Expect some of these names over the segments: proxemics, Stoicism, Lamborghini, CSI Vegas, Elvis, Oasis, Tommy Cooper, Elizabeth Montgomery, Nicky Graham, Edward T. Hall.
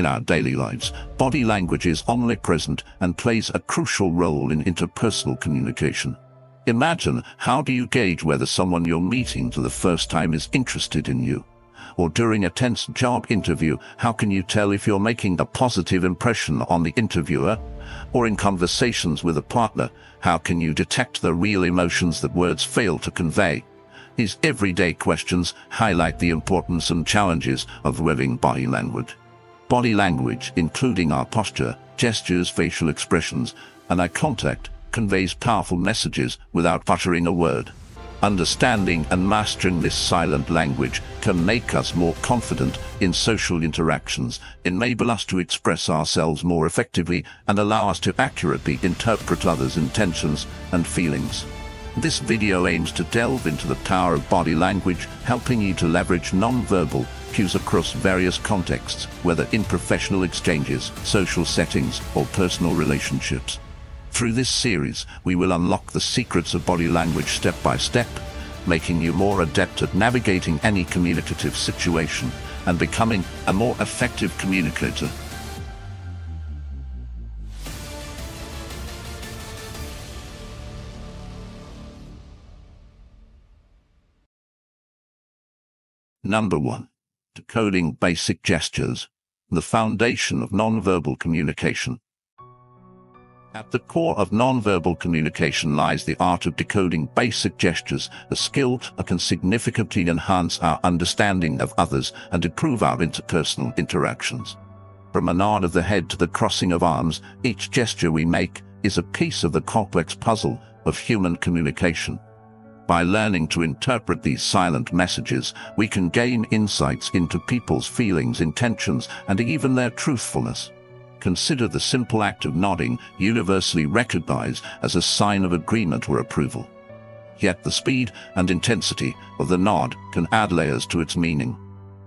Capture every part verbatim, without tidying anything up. in our daily lives, body language is omnipresent and plays a crucial role in interpersonal communication. Imagine, how do you gauge whether someone you're meeting for the first time is interested in you? Or during a tense job interview, how can you tell if you're making a positive impression on the interviewer? Or in conversations with a partner, how can you detect the real emotions that words fail to convey? These everyday questions highlight the importance and challenges of living body language. Body language, including our posture, gestures, facial expressions, and eye contact, conveys powerful messages without uttering a word. Understanding and mastering this silent language can make us more confident in social interactions, enable us to express ourselves more effectively, and allow us to accurately interpret others' intentions and feelings. This video aims to delve into the power of body language, helping you to leverage non-verbal cues across various contexts, whether in professional exchanges, social settings, or personal relationships. Through this series, we will unlock the secrets of body language step by step, making you more adept at navigating any communicative situation and becoming a more effective communicator. Number one. Decoding basic gestures, the foundation of nonverbal communication. At the core of nonverbal communication lies the art of decoding basic gestures, a skill that can significantly enhance our understanding of others and improve our interpersonal interactions. From a nod of the head to the crossing of arms, each gesture we make is a piece of the complex puzzle of human communication. By learning to interpret these silent messages, we can gain insights into people's feelings, intentions, and even their truthfulness. Consider the simple act of nodding, universally recognized as a sign of agreement or approval. Yet the speed and intensity of the nod can add layers to its meaning.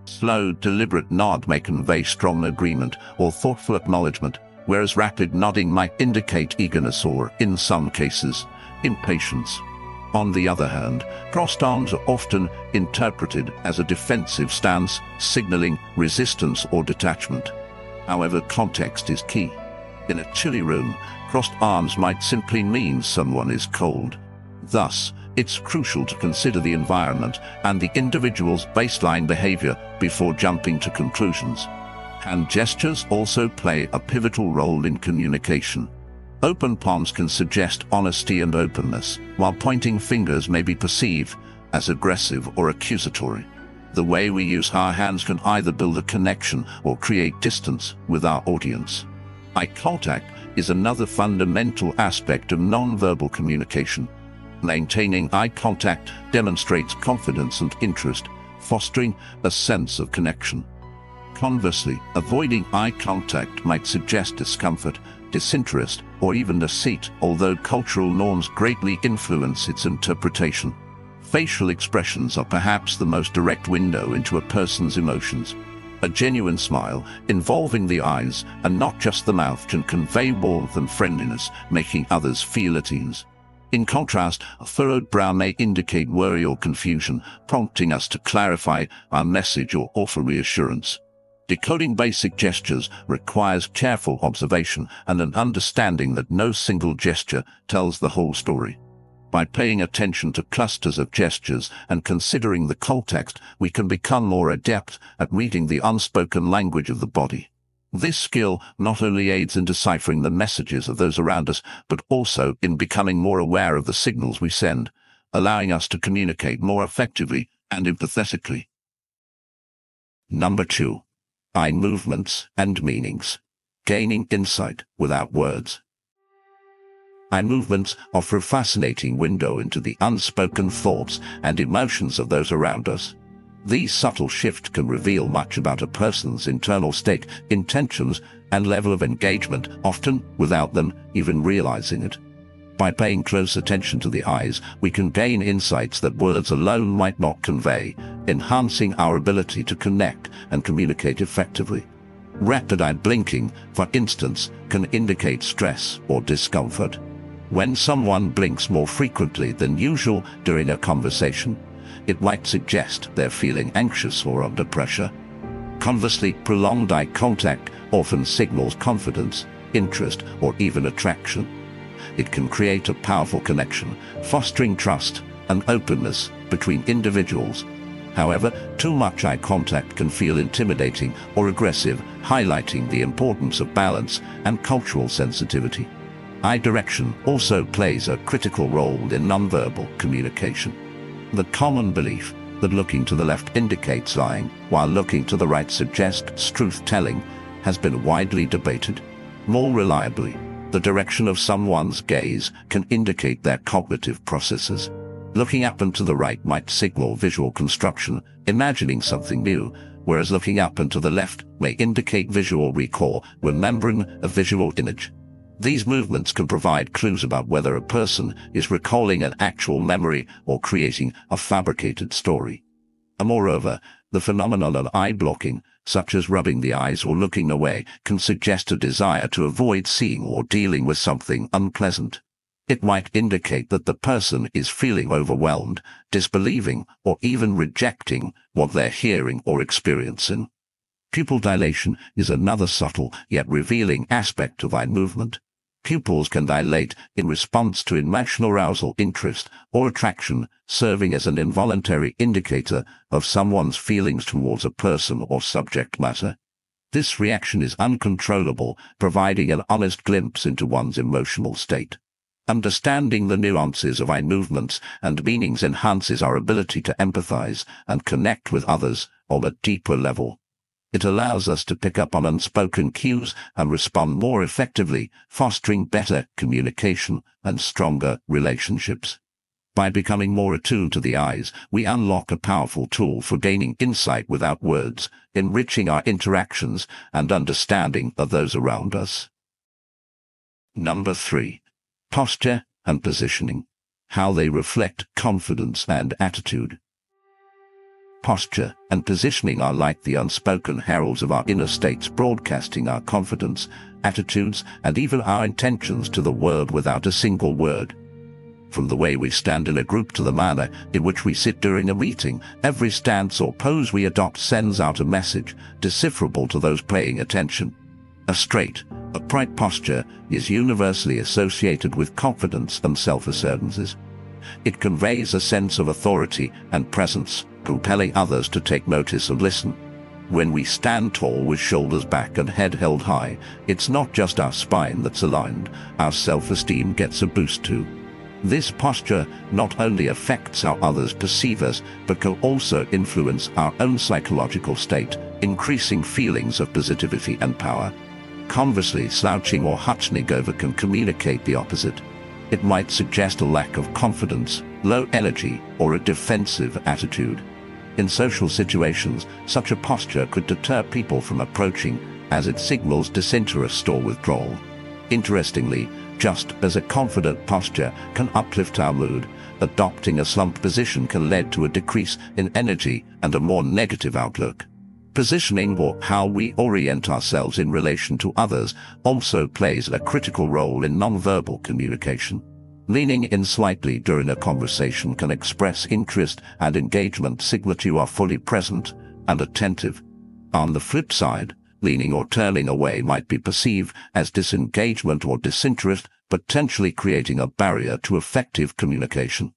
Slow, deliberate nod may convey strong agreement or thoughtful acknowledgement, whereas rapid nodding might indicate eagerness or, in some cases, impatience. On the other hand, crossed arms are often interpreted as a defensive stance, signaling resistance or detachment. However, context is key. In a chilly room, crossed arms might simply mean someone is cold. Thus, it's crucial to consider the environment and the individual's baseline behavior before jumping to conclusions. Hand gestures also play a pivotal role in communication. Open palms can suggest honesty and openness, while pointing fingers may be perceived as aggressive or accusatory. The way we use our hands can either build a connection or create distance with our audience. Eye contact is another fundamental aspect of nonverbal communication. Maintaining eye contact demonstrates confidence and interest, fostering a sense of connection. Conversely, avoiding eye contact might suggest discomfort, disinterest, or even deceit, although cultural norms greatly influence its interpretation. Facial expressions are perhaps the most direct window into a person's emotions. A genuine smile, involving the eyes and not just the mouth, can convey warmth and friendliness, making others feel at ease. In contrast, a furrowed brow may indicate worry or confusion, prompting us to clarify our message or offer reassurance. Decoding basic gestures requires careful observation and an understanding that no single gesture tells the whole story. By paying attention to clusters of gestures and considering the context, we can become more adept at reading the unspoken language of the body. This skill not only aids in deciphering the messages of those around us, but also in becoming more aware of the signals we send, allowing us to communicate more effectively and empathetically. Number two. Eye movements and meanings. Gaining insight without words. Eye movements offer a fascinating window into the unspoken thoughts and emotions of those around us. These subtle shifts can reveal much about a person's internal state, intentions, and level of engagement, often without them even realizing it. By paying close attention to the eyes, we can gain insights that words alone might not convey, enhancing our ability to connect and communicate effectively. Rapid eye blinking, for instance, can indicate stress or discomfort. When someone blinks more frequently than usual during a conversation, it might suggest they're feeling anxious or under pressure. Conversely, prolonged eye contact often signals confidence, interest, or even attraction. It can create a powerful connection, fostering trust and openness between individuals. However, too much eye contact can feel intimidating or aggressive, highlighting the importance of balance and cultural sensitivity. Eye direction also plays a critical role in nonverbal communication. The common belief that looking to the left indicates lying, while looking to the right suggests truth-telling, has been widely debated. More reliably, the direction of someone's gaze can indicate their cognitive processes. Looking up and to the right might signal visual construction, imagining something new, whereas looking up and to the left may indicate visual recall, remembering a visual image. These movements can provide clues about whether a person is recalling an actual memory or creating a fabricated story. And moreover, the phenomenon of eye blocking, such as rubbing the eyes or looking away, can suggest a desire to avoid seeing or dealing with something unpleasant. It might indicate that the person is feeling overwhelmed, disbelieving, or even rejecting what they're hearing or experiencing. Pupil dilation is another subtle yet revealing aspect of eye movement. Pupils can dilate in response to emotional arousal, interest, or attraction, serving as an involuntary indicator of someone's feelings towards a person or subject matter. This reaction is uncontrollable, providing an honest glimpse into one's emotional state. Understanding the nuances of eye movements and meanings enhances our ability to empathize and connect with others on a deeper level. It allows us to pick up on unspoken cues and respond more effectively, fostering better communication and stronger relationships. By becoming more attuned to the eyes, we unlock a powerful tool for gaining insight without words, enriching our interactions and understanding of those around us. Number three. Posture and positioning. How they reflect confidence and attitude. Posture and positioning are like the unspoken heralds of our inner states, broadcasting our confidence, attitudes, and even our intentions to the world without a single word. From the way we stand in a group to the manner in which we sit during a meeting, every stance or pose we adopt sends out a message, decipherable to those paying attention. A straight, upright posture is universally associated with confidence and self-assertiveness. It conveys a sense of authority and presence, compelling others to take notice and listen. When we stand tall with shoulders back and head held high, it's not just our spine that's aligned, our self-esteem gets a boost too. This posture not only affects how others perceive us, but can also influence our own psychological state, increasing feelings of positivity and power. Conversely, slouching or hunched over can communicate the opposite. It might suggest a lack of confidence, low energy, or a defensive attitude. In social situations, such a posture could deter people from approaching, as it signals disinterest or withdrawal. Interestingly, just as a confident posture can uplift our mood, adopting a slumped position can lead to a decrease in energy and a more negative outlook. Positioning, or how we orient ourselves in relation to others, also plays a critical role in nonverbal communication. Leaning in slightly during a conversation can express interest and engagement, signal you are fully present and attentive. On the flip side, leaning or turning away might be perceived as disengagement or disinterest, potentially creating a barrier to effective communication.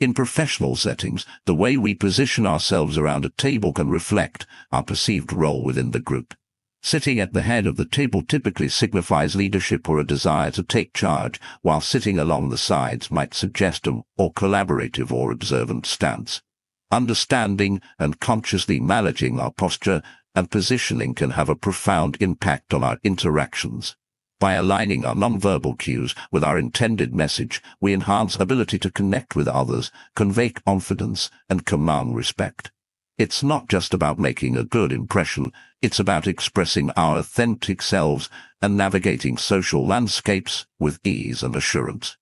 In professional settings, the way we position ourselves around a table can reflect our perceived role within the group. Sitting at the head of the table typically signifies leadership or a desire to take charge, while sitting along the sides might suggest a more collaborative or observant stance. Understanding and consciously managing our posture and positioning can have a profound impact on our interactions. By aligning our nonverbal cues with our intended message, we enhance ability to connect with others, convey confidence, and command respect. It's not just about making a good impression, it's about expressing our authentic selves and navigating social landscapes with ease and assurance.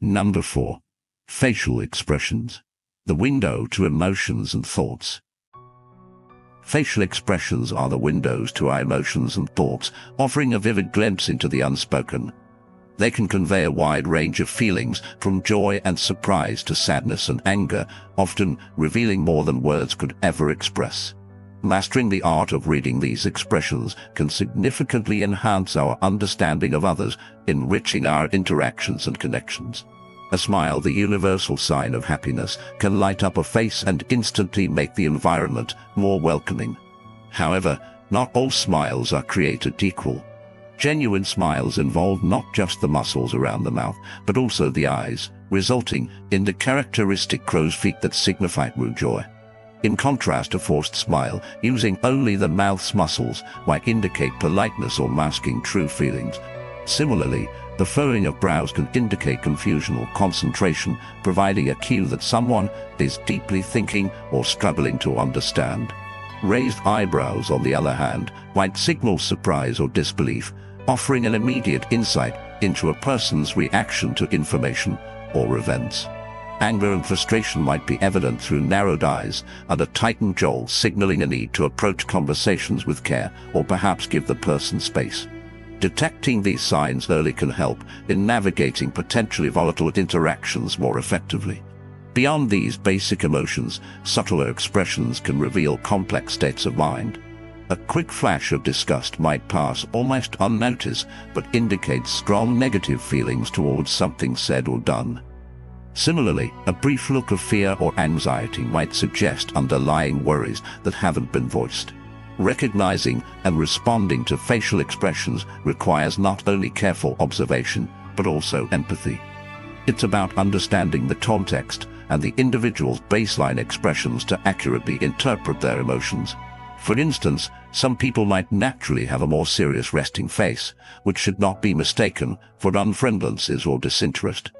Number four. Facial expressions. The window to emotions and thoughts. Facial expressions are the windows to our emotions and thoughts, offering a vivid glimpse into the unspoken. They can convey a wide range of feelings, from joy and surprise to sadness and anger, often revealing more than words could ever express. Mastering the art of reading these expressions can significantly enhance our understanding of others, enriching our interactions and connections. A smile, the universal sign of happiness, can light up a face and instantly make the environment more welcoming. However, not all smiles are created equal. Genuine smiles involve not just the muscles around the mouth, but also the eyes, resulting in the characteristic crow's feet that signify true joy. In contrast, a forced smile, using only the mouth's muscles, might indicate politeness or masking true feelings. Similarly, the furrowing of brows can indicate confusion or concentration, providing a cue that someone is deeply thinking or struggling to understand. Raised eyebrows, on the other hand, might signal surprise or disbelief, offering an immediate insight into a person's reaction to information or events. Anger and frustration might be evident through narrowed eyes and a tightened jaw, signaling a need to approach conversations with care or perhaps give the person space. Detecting these signs early can help in navigating potentially volatile interactions more effectively. Beyond these basic emotions, subtler expressions can reveal complex states of mind. A quick flash of disgust might pass almost unnoticed, but indicates strong negative feelings towards something said or done. Similarly, a brief look of fear or anxiety might suggest underlying worries that haven't been voiced. Recognizing and responding to facial expressions requires not only careful observation, but also empathy. It's about understanding the context and the individual's baseline expressions to accurately interpret their emotions. For instance, some people might naturally have a more serious resting face, which should not be mistaken for unfriendliness or disinterest.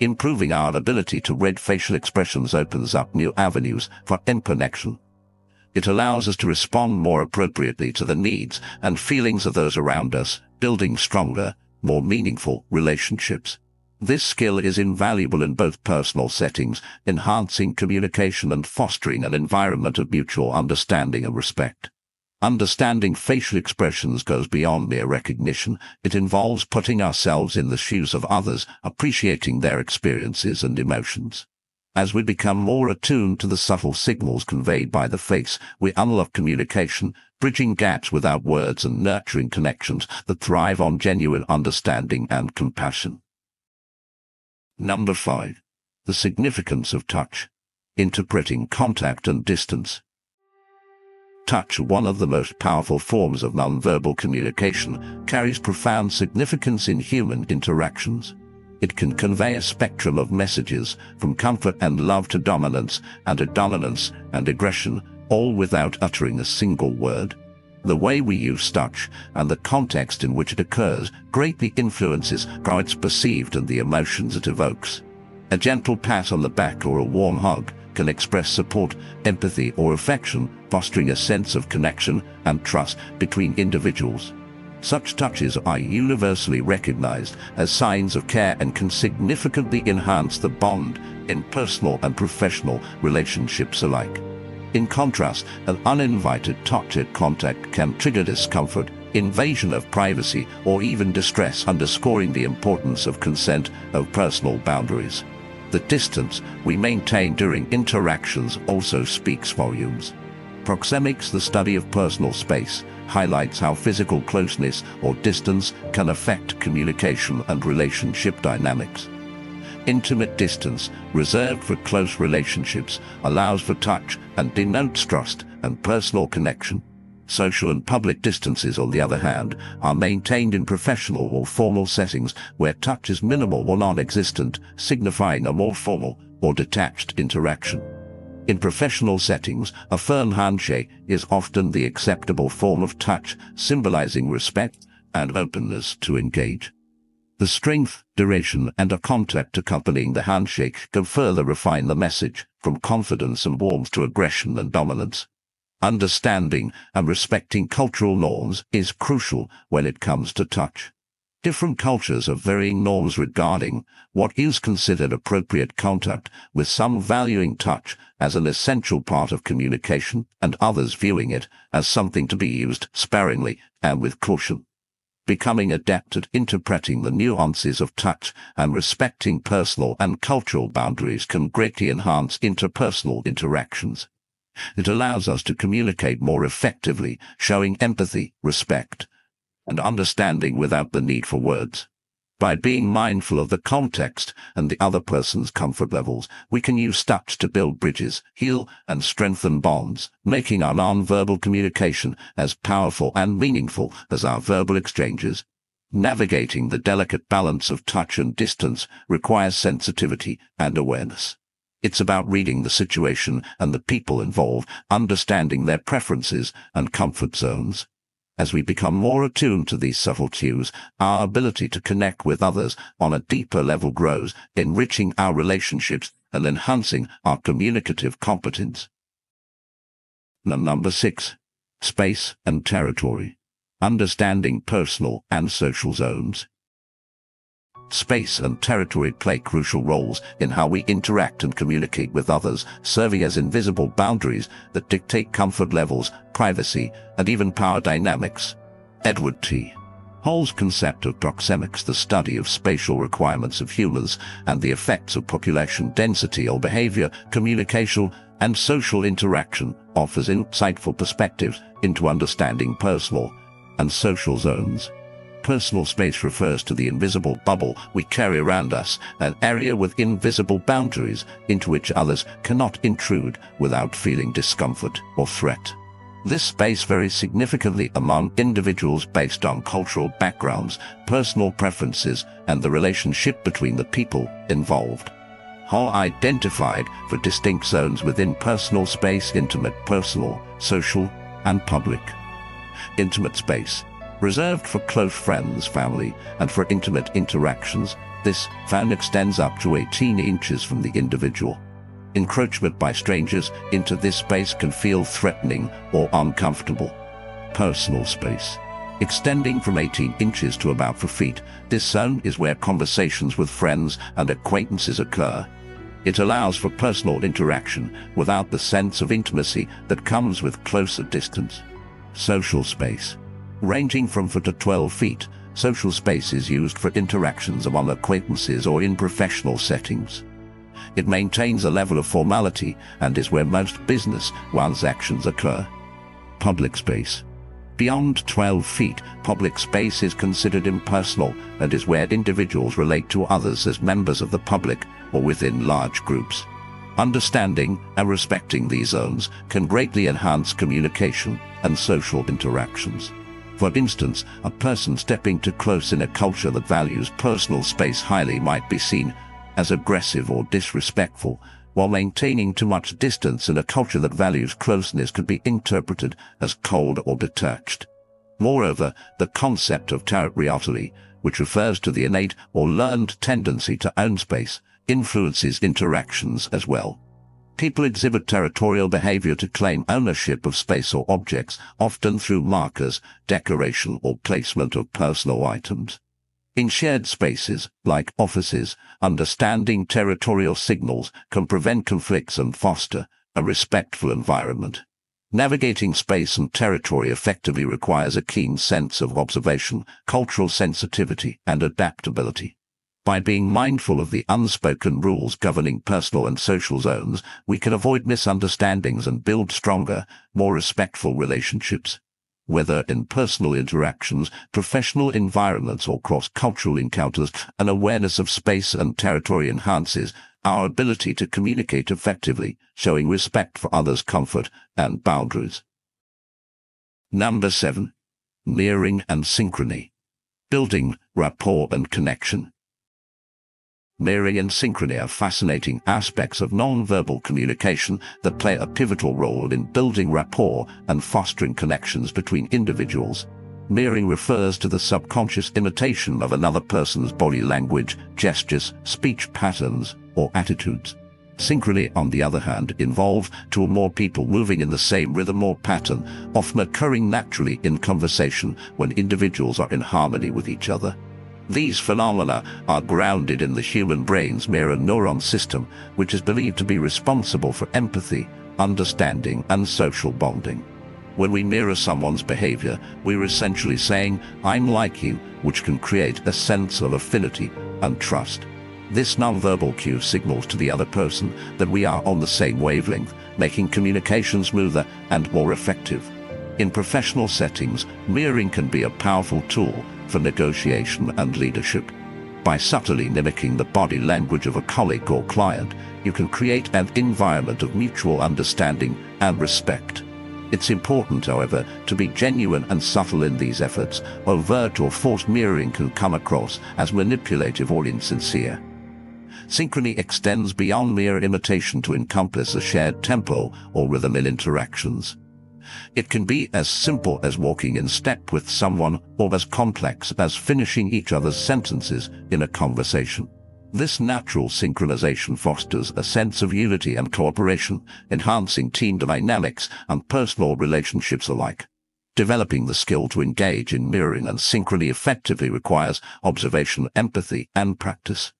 Improving our ability to read facial expressions opens up new avenues for connection. It allows us to respond more appropriately to the needs and feelings of those around us, building stronger, more meaningful relationships. This skill is invaluable in both personal settings, enhancing communication and fostering an environment of mutual understanding and respect. Understanding facial expressions goes beyond mere recognition. It involves putting ourselves in the shoes of others, appreciating their experiences and emotions. As we become more attuned to the subtle signals conveyed by the face, we unlock communication, bridging gaps without words and nurturing connections that thrive on genuine understanding and compassion. Number five. The significance of touch. Interpreting contact and distance. Touch, one of the most powerful forms of nonverbal communication, carries profound significance in human interactions. It can convey a spectrum of messages, from comfort and love to dominance and a dominance and aggression, all without uttering a single word. The way we use touch and the context in which it occurs greatly influences how it's perceived and the emotions it evokes. A gentle pat on the back or a warm hug can express support, empathy, or affection, fostering a sense of connection and trust between individuals. Such touches are universally recognized as signs of care and can significantly enhance the bond in personal and professional relationships alike. In contrast, an uninvited touch or contact can trigger discomfort, invasion of privacy, or even distress, underscoring the importance of consent and personal boundaries. The distance we maintain during interactions also speaks volumes. Proxemics, the study of personal space, highlights how physical closeness or distance can affect communication and relationship dynamics. Intimate distance, reserved for close relationships, allows for touch and denotes trust and personal connection. Social and public distances, on the other hand, are maintained in professional or formal settings where touch is minimal or non-existent, signifying a more formal or detached interaction. In professional settings, a firm handshake is often the acceptable form of touch, symbolizing respect and openness to engage. The strength, duration, and a contact accompanying the handshake can further refine the message, from confidence and warmth to aggression and dominance. Understanding and respecting cultural norms is crucial when it comes to touch. Different cultures have varying norms regarding what is considered appropriate contact, with some valuing touch as an essential part of communication and others viewing it as something to be used sparingly and with caution. Becoming adept at interpreting the nuances of touch and respecting personal and cultural boundaries can greatly enhance interpersonal interactions. It allows us to communicate more effectively, showing empathy, respect, and understanding without the need for words. By being mindful of the context and the other person's comfort levels, we can use touch to build bridges, heal, and strengthen bonds, making our nonverbal communication as powerful and meaningful as our verbal exchanges. Navigating the delicate balance of touch and distance requires sensitivity and awareness. It's about reading the situation and the people involved, understanding their preferences and comfort zones. As we become more attuned to these subtle cues, our ability to connect with others on a deeper level grows, enriching our relationships and enhancing our communicative competence. Number six. Space and territory. Understanding personal and social zones. Space and territory play crucial roles in how we interact and communicate with others, serving as invisible boundaries that dictate comfort levels, privacy, and even power dynamics. Edward T. Hall's concept of proxemics, the study of spatial requirements of humans and the effects of population density on behavior, communication, and social interaction, offers insightful perspectives into understanding personal and social zones. Personal space refers to the invisible bubble we carry around us, an area with invisible boundaries into which others cannot intrude without feeling discomfort or threat. This space varies significantly among individuals based on cultural backgrounds, personal preferences, and the relationship between the people involved. Hall identified four distinct zones within personal space: intimate, personal, social, and public. Intimate space, reserved for close friends, family, and for intimate interactions. This zone extends up to eighteen inches from the individual. Encroachment by strangers into this space can feel threatening or uncomfortable. Personal space, extending from eighteen inches to about four feet, this zone is where conversations with friends and acquaintances occur. It allows for personal interaction without the sense of intimacy that comes with closer distance. Social space, ranging from four to twelve feet, social space is used for interactions among acquaintances or in professional settings. It maintains a level of formality and is where most business transactions occur. Public space, beyond twelve feet, public space is considered impersonal and is where individuals relate to others as members of the public or within large groups. Understanding and respecting these zones can greatly enhance communication and social interactions. For instance, a person stepping too close in a culture that values personal space highly might be seen as aggressive or disrespectful, while maintaining too much distance in a culture that values closeness could be interpreted as cold or detached. Moreover, the concept of territoriality, which refers to the innate or learned tendency to own space, influences interactions as well. People exhibit territorial behavior to claim ownership of space or objects, often through markers, decoration, or placement of personal items. In shared spaces, like offices, understanding territorial signals can prevent conflicts and foster a respectful environment. Navigating space and territory effectively requires a keen sense of observation, cultural sensitivity, and adaptability. By being mindful of the unspoken rules governing personal and social zones, we can avoid misunderstandings and build stronger, more respectful relationships. Whether in personal interactions, professional environments, or cross-cultural encounters, an awareness of space and territory enhances our ability to communicate effectively, showing respect for others' comfort and boundaries. Number seven. Mirroring and synchrony. Building rapport and connection. Mirroring and synchrony are fascinating aspects of nonverbal communication that play a pivotal role in building rapport and fostering connections between individuals. Mirroring refers to the subconscious imitation of another person's body language, gestures, speech patterns, or attitudes. Synchrony, on the other hand, involves two or more people moving in the same rhythm or pattern, often occurring naturally in conversation when individuals are in harmony with each other. These phenomena are grounded in the human brain's mirror neuron system, which is believed to be responsible for empathy, understanding, and social bonding. When we mirror someone's behavior, we're essentially saying, "I'm like you," which can create a sense of affinity and trust. This nonverbal cue signals to the other person that we are on the same wavelength, making communication smoother and more effective. In professional settings, mirroring can be a powerful tool for negotiation and leadership. By subtly mimicking the body language of a colleague or client, you can create an environment of mutual understanding and respect. It's important, however, to be genuine and subtle in these efforts. Overt or forced mirroring can come across as manipulative or insincere. Synchrony extends beyond mere imitation to encompass a shared tempo or rhythm in interactions. It can be as simple as walking in step with someone or as complex as finishing each other's sentences in a conversation. This natural synchronization fosters a sense of unity and cooperation, enhancing team dynamics and personal relationships alike. Developing the skill to engage in mirroring and synchrony effectively requires observation, empathy, and practice.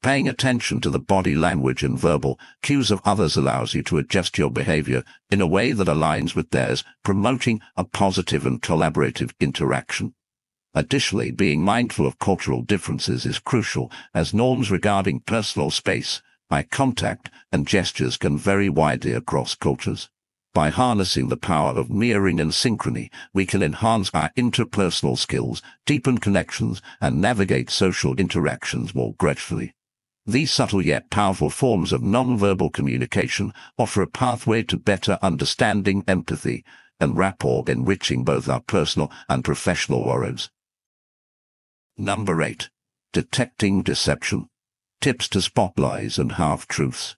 Paying attention to the body language and verbal cues of others allows you to adjust your behavior in a way that aligns with theirs, promoting a positive and collaborative interaction. Additionally, being mindful of cultural differences is crucial, as norms regarding personal space, eye contact, and gestures can vary widely across cultures. By harnessing the power of mirroring and synchrony, we can enhance our interpersonal skills, deepen connections, and navigate social interactions more gracefully. These subtle yet powerful forms of nonverbal communication offer a pathway to better understanding, empathy, and rapport, enriching both our personal and professional worlds. Number eight. Detecting deception. Tips to spot lies and half-truths.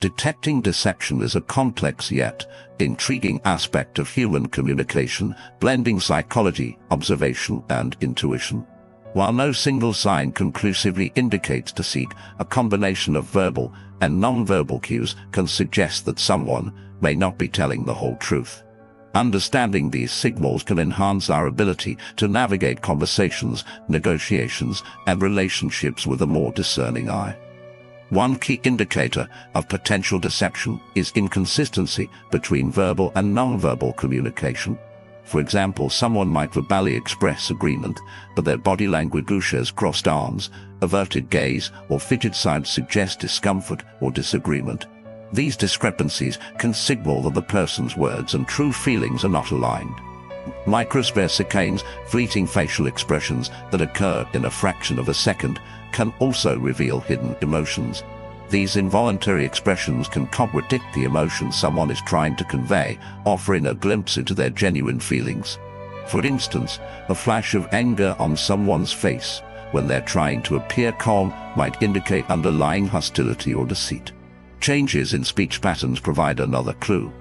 Detecting deception is a complex yet intriguing aspect of human communication, blending psychology, observation, and intuition. While no single sign conclusively indicates deceit, a combination of verbal and non-verbal cues can suggest that someone may not be telling the whole truth. Understanding these signals can enhance our ability to navigate conversations, negotiations, and relationships with a more discerning eye. One key indicator of potential deception is inconsistency between verbal and non-verbal communication. For example, someone might verbally express agreement, but their body language, gestures, crossed arms, averted gaze, or fidget signs suggest discomfort or disagreement. These discrepancies can signal that the person's words and true feelings are not aligned. Microspecicanes, fleeting facial expressions that occur in a fraction of a second, can also reveal hidden emotions. These involuntary expressions can contradict the emotion someone is trying to convey, offering a glimpse into their genuine feelings. For instance, a flash of anger on someone's face when they're trying to appear calm might indicate underlying hostility or deceit. Changes in speech patterns provide another clue.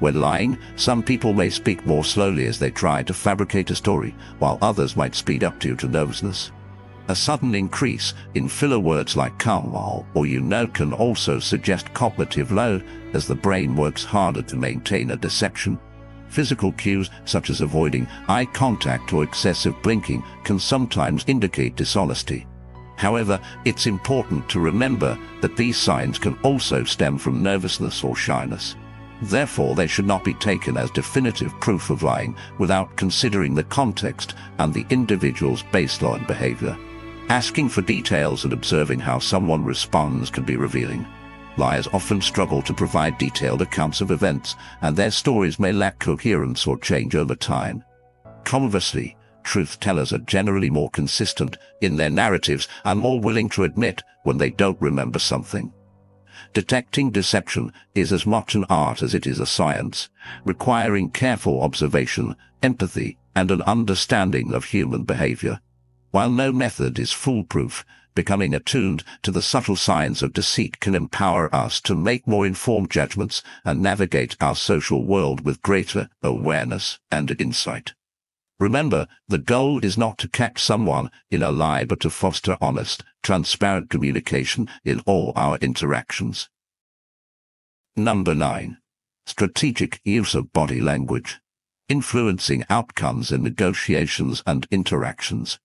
When lying, some people may speak more slowly as they try to fabricate a story, while others might speed up due to nervousness. A sudden increase in filler words like "calm" or "you know" can also suggest cognitive load, as the brain works harder to maintain a deception. Physical cues such as avoiding eye contact or excessive blinking can sometimes indicate dishonesty. However, it's important to remember that these signs can also stem from nervousness or shyness. Therefore, they should not be taken as definitive proof of lying without considering the context and the individual's baseline behavior. Asking for details and observing how someone responds can be revealing. Liars often struggle to provide detailed accounts of events, and their stories may lack coherence or change over time. Conversely, truth-tellers are generally more consistent in their narratives and more willing to admit when they don't remember something. Detecting deception is as much an art as it is a science, requiring careful observation, empathy, and an understanding of human behavior. While no method is foolproof, becoming attuned to the subtle signs of deceit can empower us to make more informed judgments and navigate our social world with greater awareness and insight. Remember, the goal is not to catch someone in a lie, but to foster honest, transparent communication in all our interactions. Number nine. Strategic use of body language. Influencing outcomes in negotiations and interactions.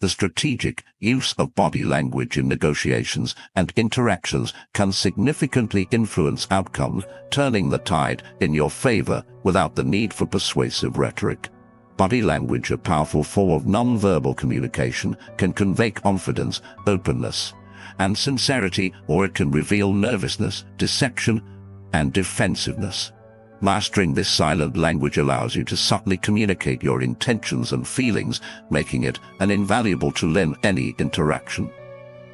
The strategic use of body language in negotiations and interactions can significantly influence outcomes, turning the tide in your favor without the need for persuasive rhetoric. Body language, a powerful form of nonverbal communication, can convey confidence, openness, and sincerity, or it can reveal nervousness, deception, and defensiveness. Mastering this silent language allows you to subtly communicate your intentions and feelings, making it an invaluable tool in any interaction.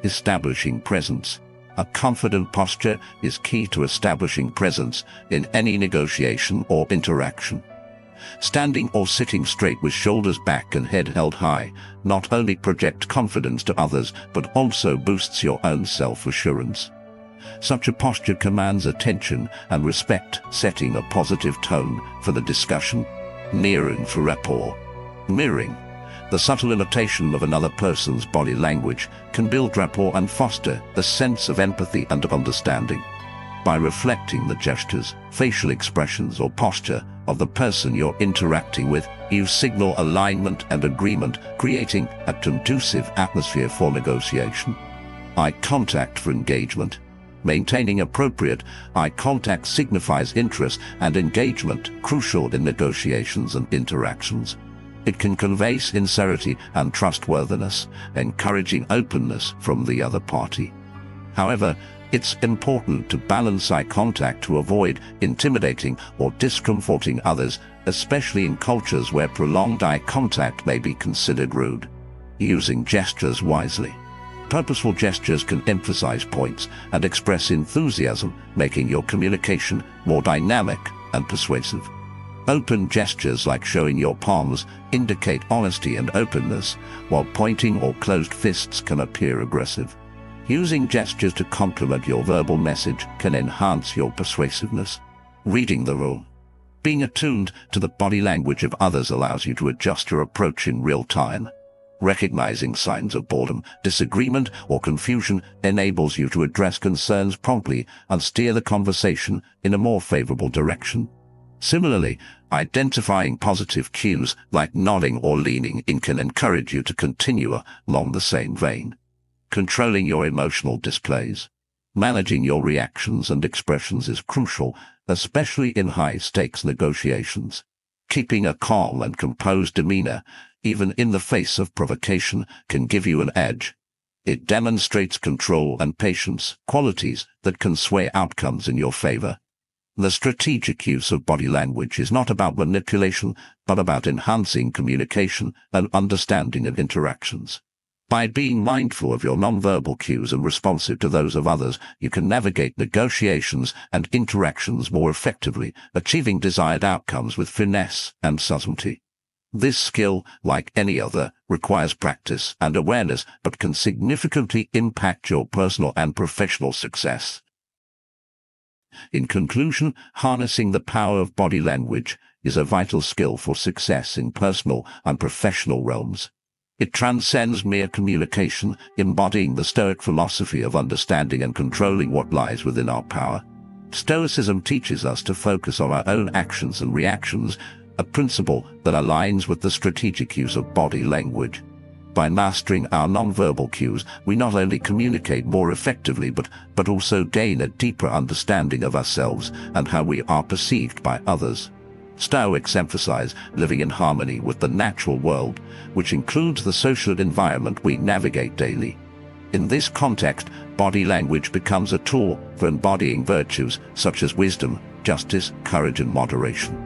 Establishing presence. A confident posture is key to establishing presence in any negotiation or interaction. Standing or sitting straight with shoulders back and head held high not only projects confidence to others but also boosts your own self-assurance. Such a posture commands attention and respect, setting a positive tone for the discussion. Mirroring for rapport. Mirroring, the subtle imitation of another person's body language, can build rapport and foster a sense of empathy and of understanding. By reflecting the gestures, facial expressions or posture of the person you're interacting with, you signal alignment and agreement, creating a conducive atmosphere for negotiation. Eye contact for engagement. Maintaining appropriate eye contact signifies interest and engagement, crucial in negotiations and interactions. It can convey sincerity and trustworthiness, encouraging openness from the other party. However, it's important to balance eye contact to avoid intimidating or discomforting others, especially in cultures where prolonged eye contact may be considered rude. Using gestures wisely. Purposeful gestures can emphasize points and express enthusiasm, making your communication more dynamic and persuasive. Open gestures like showing your palms indicate honesty and openness, while pointing or closed fists can appear aggressive. Using gestures to complement your verbal message can enhance your persuasiveness. Reading the room. Being attuned to the body language of others allows you to adjust your approach in real time. Recognizing signs of boredom, disagreement, or confusion enables you to address concerns promptly and steer the conversation in a more favorable direction. Similarly, identifying positive cues like nodding or leaning in can encourage you to continue along the same vein. Controlling your emotional displays. Managing your reactions and expressions is crucial, especially in high-stakes negotiations. Keeping a calm and composed demeanor, even in the face of provocation, can give you an edge. It demonstrates control and patience, qualities that can sway outcomes in your favor. The strategic use of body language is not about manipulation, but about enhancing communication and understanding of interactions. By being mindful of your nonverbal cues and responsive to those of others, you can navigate negotiations and interactions more effectively, achieving desired outcomes with finesse and subtlety. This skill, like any other, requires practice and awareness, but can significantly impact your personal and professional success. In conclusion, harnessing the power of body language is a vital skill for success in personal and professional realms. It transcends mere communication, embodying the Stoic philosophy of understanding and controlling what lies within our power. Stoicism teaches us to focus on our own actions and reactions, a principle that aligns with the strategic use of body language. By mastering our nonverbal cues, we not only communicate more effectively but, but also gain a deeper understanding of ourselves and how we are perceived by others. Stoics emphasize living in harmony with the natural world, which includes the social environment we navigate daily. In this context, body language becomes a tool for embodying virtues such as wisdom, justice, courage, and moderation.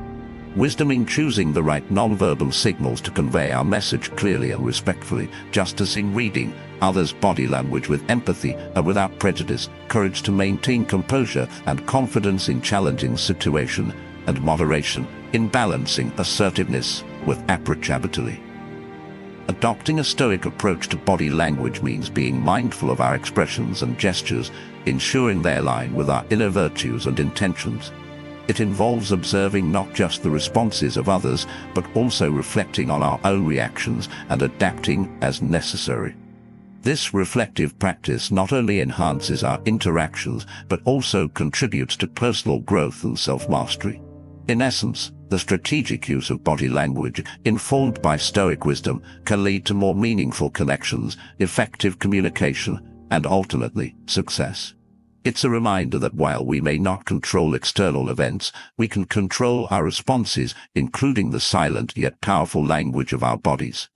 Wisdom in choosing the right nonverbal signals to convey our message clearly and respectfully, justice in reading others' body language with empathy and without prejudice, courage to maintain composure and confidence in challenging situations, and moderation in balancing assertiveness with appreciability. Adopting a Stoic approach to body language means being mindful of our expressions and gestures, ensuring they align with our inner virtues and intentions. It involves observing not just the responses of others, but also reflecting on our own reactions and adapting as necessary. This reflective practice not only enhances our interactions, but also contributes to personal growth and self-mastery. In essence, the strategic use of body language, informed by Stoic wisdom, can lead to more meaningful connections, effective communication, and ultimately, success. It's a reminder that while we may not control external events, we can control our responses, including the silent yet powerful language of our bodies.